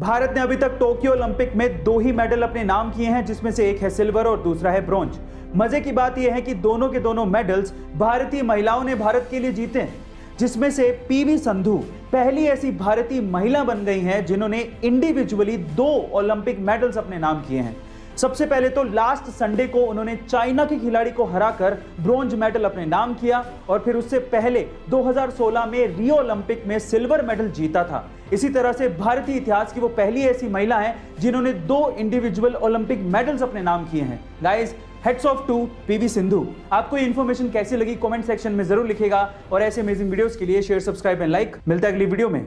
भारत ने अभी तक टोक्यो ओलंपिक में 2 ही मेडल अपने नाम किए हैं, जिसमें से एक है सिल्वर और दूसरा है ब्रॉन्ज। मजे की बात यह है कि दोनों के दोनों मेडल्स भारतीय महिलाओं ने भारत के लिए जीते हैं, जिसमें से पीवी सिंधु पहली ऐसी भारतीय महिला बन गई हैं जिन्होंने इंडिविजुअली 2 ओलंपिक मेडल्स अपने नाम किए हैं। सबसे पहले तो लास्ट संडे को उन्होंने चाइना के खिलाड़ी को हराकर ब्रॉन्ज मेडल अपने नाम किया और फिर उससे पहले 2016 में रियो ओलंपिक में सिल्वर मेडल जीता था। इसी तरह से भारतीय इतिहास की वो पहली ऐसी महिला हैं जिन्होंने 2 इंडिविजुअल ओलंपिक मेडल्स अपने नाम किए हैं। Guys, heads off to PV Sindhu. आपको ये इन्फॉर्मेशन कैसी लगी कमेंट सेक्शन में जरूर लिखेगा और ऐसे अमेजिंग वीडियोस के लिए शेयर, सब्सक्राइब एंड लाइक। मिलते हैं अगली वीडियो में।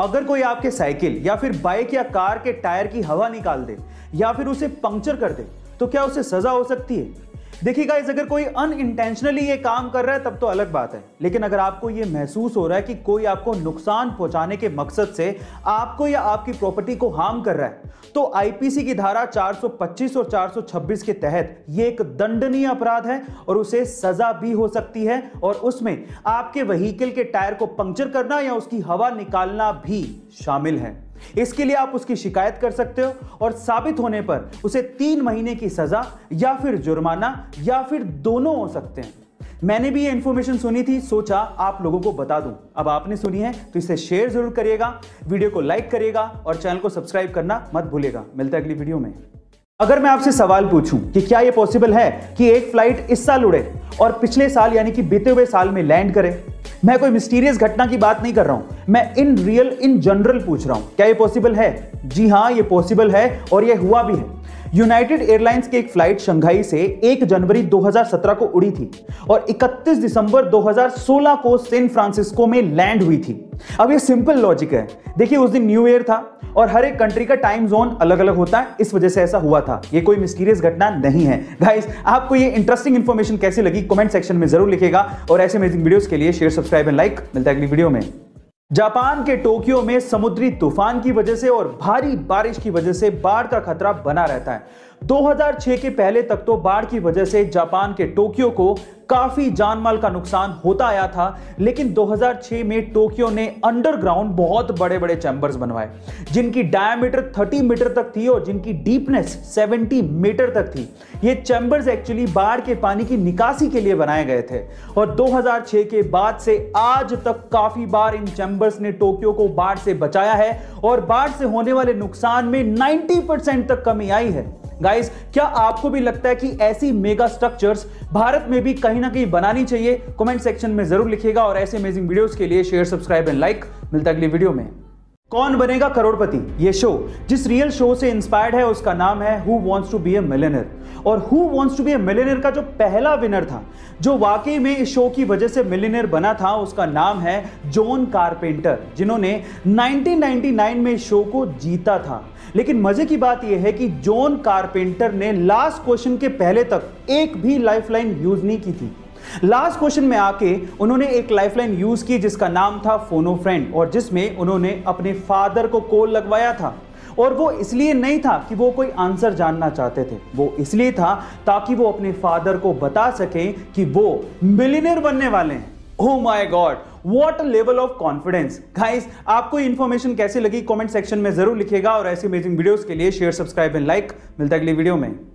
अगर कोई आपके साइकिल या फिर बाइक या कार के टायर की हवा निकाल दे या फिर उसे पंक्चर कर दे तो क्या उसे सजा हो सकती है? देखिए गाइस, अगर कोई अनइंटेंशनली ये काम कर रहा है तब तो अलग बात है, लेकिन अगर आपको ये महसूस हो रहा है कि कोई आपको नुकसान पहुंचाने के मकसद से आपको या आपकी प्रॉपर्टी को हार्म कर रहा है तो आईपीसी की धारा 425 और 426 के तहत ये एक दंडनीय अपराध है और उसे सजा भी हो सकती है। और उसमें आपके व्हीकल के टायर को पंक्चर करना या उसकी हवा निकालना भी शामिल है। इसके लिए आप उसकी शिकायत कर सकते हो और साबित होने पर उसे 3 महीने की सजा या फिर जुर्माना या फिर दोनों हो सकते हैं। मैंने भी ये इन्फॉर्मेशन सुनी थी, सोचा आप लोगों को बता दूं। अब आपने सुनी है तो इसे शेयर जरूर करिएगा, वीडियो को लाइक करिएगा और चैनल को सब्सक्राइब करना मत भूलिएगा। मिलते हैं अगली वीडियो में। अगर मैं आपसे सवाल पूछूं कि क्या यह पॉसिबल है कि एक फ्लाइट इस साल उड़े और पिछले साल यानी कि बीते हुए साल में लैंड करे, मैं कोई मिस्टीरियस घटना की बात नहीं कर रहा हूं, मैं इन रियल इन जनरल पूछ रहा हूं, क्या ये पॉसिबल है? जी हां, ये पॉसिबल है और ये हुआ भी है। यूनाइटेड एयरलाइंस की एक फ्लाइट शंघाई से 1 जनवरी 2017 को उड़ी थी और 31 दिसंबर 2016 को सैन फ्रांसिस्को में लैंड हुई थी। अब ये सिंपल लॉजिक है। देखिए, उस दिन न्यू ईयर था और हर एक कंट्री का टाइम जोन अलग अलग होता है, इस वजह से ऐसा हुआ था। ये कोई मिस्टीरियस घटना नहीं है। गाइस, आपको ये इंटरेस्टिंग इन्फॉर्मेशन कैसी लगी कमेंट सेक्शन में जरूर लिखेगा और ऐसे अमेजिंग वीडियोस के लिए शेयर, सब्सक्राइब एंड लाइक। मिलते हैं अगली वीडियो में। जापान के टोक्यो में समुद्री तूफान की वजह से और भारी बारिश की वजह से बाढ़ का खतरा बना रहता है। 2006 के पहले तक तो बाढ़ की वजह से जापान के टोक्यो को काफी जानमाल का नुकसान होता आया था, लेकिन 2006 में टोक्यो ने अंडरग्राउंड बहुत बड़े बड़े चैम्बर्स बनवाए जिनकी डायमीटर 30 मीटर तक थी और जिनकी डीपनेस 70 मीटर तक थी। ये चैम्बर्स एक्चुअली बाढ़ के पानी की निकासी के लिए बनाए गए थे और 2006 के बाद से आज तक काफी बार इन चैम्बर्स ने टोक्यो को बाढ़ से बचाया है और बाढ़ से होने वाले नुकसान में 90% तक कमी आई है। गाइस, क्या आपको भी लगता है कि ऐसी मेगा स्ट्रक्चर्स भारत में भी कहीं ना कहीं बनानी चाहिए? कमेंट सेक्शन में जरूर लिखिएगा और ऐसे अमेजिंग वीडियोस के लिए शेयर, सब्सक्राइब एंड लाइक। मिलता है अगली वीडियो में। कौन बनेगा करोड़पति, ये शो जिस रियल शो से इंस्पायर्ड है उसका नाम है who wants to be a millionaire. और who wants to be a millionaire का जो पहला विनर था, जो वाकई में इस शो की वजह से मिलेनर बना था, उसका नाम है जॉन कारपेंटर, जिन्होंने 1999 में इस शो को जीता था। लेकिन मजे की बात यह है कि जॉन कारपेंटर ने लास्ट क्वेश्चन के पहले तक एक भी लाइफलाइन यूज नहीं की थी। लास्ट क्वेश्चन में आके उन्होंने एक लाइफलाइन यूज की जिसका नाम था फोनो फ्रेंड, और जिसमें उन्होंने अपने फादर को कॉल लगवाया था। और वो इसलिए नहीं था कि वो कोई आंसर जानना चाहते थे, वो इसलिए था ताकि वो अपने फादर को बता सकें कि वो मिलियनेयर बनने वाले हैं। Oh my God, what a level of confidence. Guys, आपको इन्फॉर्मेशन कैसी लगी कमेंट सेक्शन में जरूर लिखिएगा और ऐसी अमेजिंग वीडियोस के लिए शेयर, सब्सक्राइब एंड लाइक। मिलता है अगली वीडियो में।